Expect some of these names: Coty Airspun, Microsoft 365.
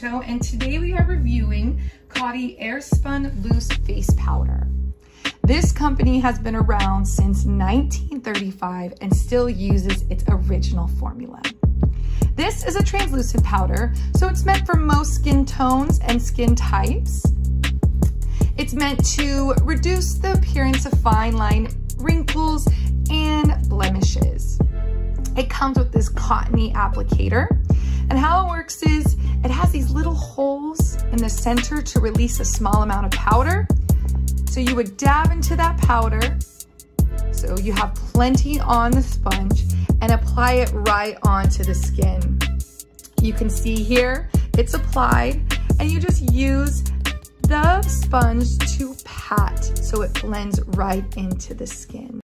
Toe, and today we are reviewing Coty Airspun Loose Face Powder. This company has been around since 1935 and still uses its original formula. This is a translucent powder, so it's meant for most skin tones and skin types. It's meant to reduce the appearance of fine line wrinkles and blemishes. It comes with this cottony applicator, and how it works is it has these little holes in the center to release a small amount of powder. So you would dab into that powder so you have plenty on the sponge and apply it right onto the skin. You can see here it's applied, and you just use the sponge to pat so it blends right into the skin.